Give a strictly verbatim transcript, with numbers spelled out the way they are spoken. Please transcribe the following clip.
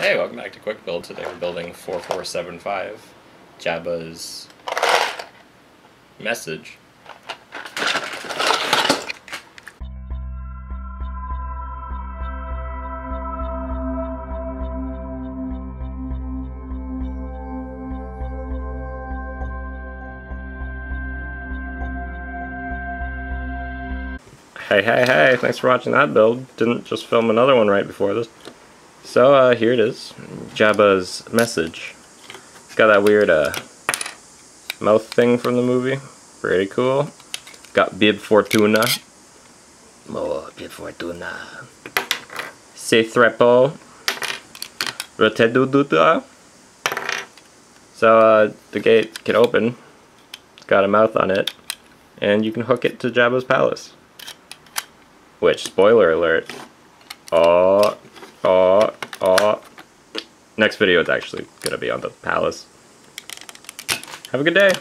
Hey, welcome back to Quick Build. Today we're building four four seven five, Jabba's Message. Hey, hey, hey, thanks for watching that build. Didn't just film another one right before this. So, uh, here it is, Jabba's Message. It's got that weird, uh, mouth thing from the movie. Pretty cool. Got Bib Fortuna. More Bib Fortuna. Se trepo. Roteduduta. So, uh, the gate can open. It's got a mouth on it. And you can hook it to Jabba's Palace. Which, spoiler alert, oh, oh, oh. Next video is actually going to be on the palace. Have a good day.